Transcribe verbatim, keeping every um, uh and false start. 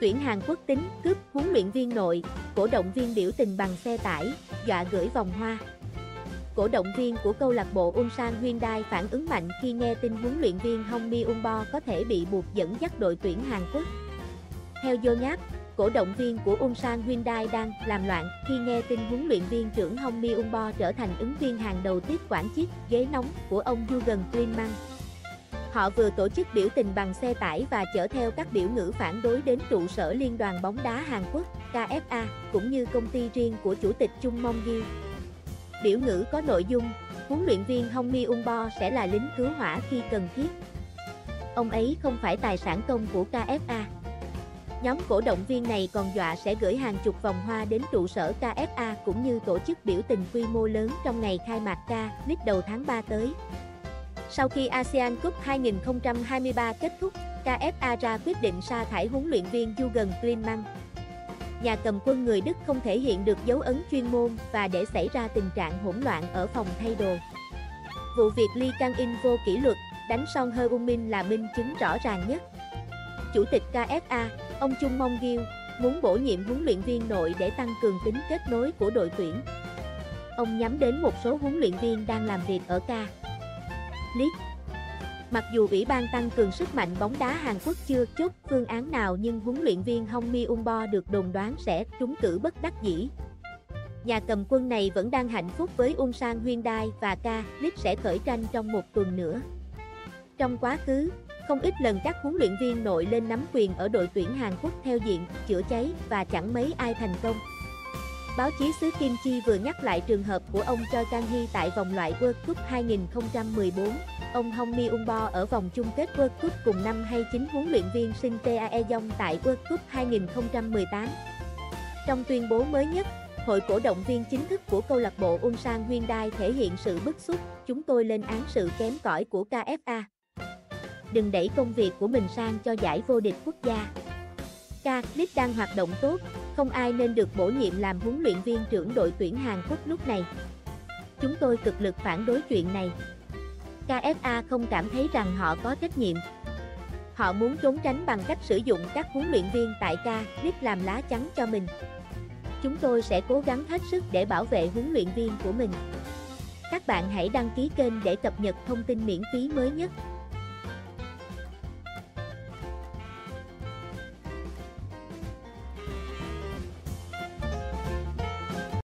Tuyển Hàn Quốc tính cướp huấn luyện viên nội, cổ động viên biểu tình bằng xe tải, dọa gửi vòng hoa. Cổ động viên của câu lạc bộ Ulsan Hyundai phản ứng mạnh khi nghe tin huấn luyện viên Hong Myung-bo có thể bị buộc dẫn dắt đội tuyển Hàn Quốc. Theo Yonhap, cổ động viên của Ulsan Hyundai đang làm loạn khi nghe tin huấn luyện viên trưởng Hong Myung-bo trở thành ứng viên hàng đầu tiếp quản chiếc ghế nóng của ông Jurgen Klinsmann. Họ vừa tổ chức biểu tình bằng xe tải và chở theo các biểu ngữ phản đối đến trụ sở Liên đoàn bóng đá Hàn Quốc (K F A) cũng như công ty riêng của chủ tịch Chung Mong-gyu. Biểu ngữ có nội dung: huấn luyện viên Hong Myung-bo sẽ là lính cứu hỏa khi cần thiết. Ông ấy không phải tài sản công của K F A. Nhóm cổ động viên này còn dọa sẽ gửi hàng chục vòng hoa đến trụ sở K F A cũng như tổ chức biểu tình quy mô lớn trong ngày khai mạc K League đầu tháng ba tới. Sau khi Asian Cup hai không hai ba kết thúc, K F A ra quyết định sa thải huấn luyện viên Jurgen Klinsmann. Nhà cầm quân người Đức không thể hiện được dấu ấn chuyên môn và để xảy ra tình trạng hỗn loạn ở phòng thay đồ. Vụ việc Lee Kang-in vô kỷ luật, đánh Son Heung-min là minh chứng rõ ràng nhất. Chủ tịch K F A, ông Chung Mong-gyu, muốn bổ nhiệm huấn luyện viên nội để tăng cường tính kết nối của đội tuyển. Ông nhắm đến một số huấn luyện viên đang làm việc ở K League. Mặc dù Ủy ban tăng cường sức mạnh bóng đá Hàn Quốc chưa chốt phương án nào nhưng huấn luyện viên Hong Myung-bo được đồn đoán sẽ trúng cử bất đắc dĩ. Nhà cầm quân này vẫn đang hạnh phúc với Ulsan Hyundai và K League sẽ khởi tranh trong một tuần nữa. Trong quá khứ, không ít lần các huấn luyện viên nội lên nắm quyền ở đội tuyển Hàn Quốc theo diện chữa cháy và chẳng mấy ai thành công. Báo chí xứ Kim Chi vừa nhắc lại trường hợp của ông Choi Kang-hee tại vòng loại World Cup hai không một bốn. Ông Hong Myung-bo ở vòng chung kết World Cup cùng năm hay chính huấn luyện viên Shin Tae-yong tại World Cup hai không một tám. Trong tuyên bố mới nhất, Hội cổ động viên chính thức của câu lạc bộ Ulsan Hyundai thể hiện sự bức xúc, chúng tôi lên án sự kém cỏi của K F A. Đừng đẩy công việc của mình sang cho giải vô địch quốc gia. K League đang hoạt động tốt, không ai nên được bổ nhiệm làm huấn luyện viên trưởng đội tuyển Hàn Quốc lúc này. Chúng tôi cực lực phản đối chuyện này. K F A không cảm thấy rằng họ có trách nhiệm. Họ muốn trốn tránh bằng cách sử dụng các huấn luyện viên tại K League làm lá chắn cho mình. Chúng tôi sẽ cố gắng hết sức để bảo vệ huấn luyện viên của mình. Các bạn hãy đăng ký kênh để cập nhật thông tin miễn phí mới nhất.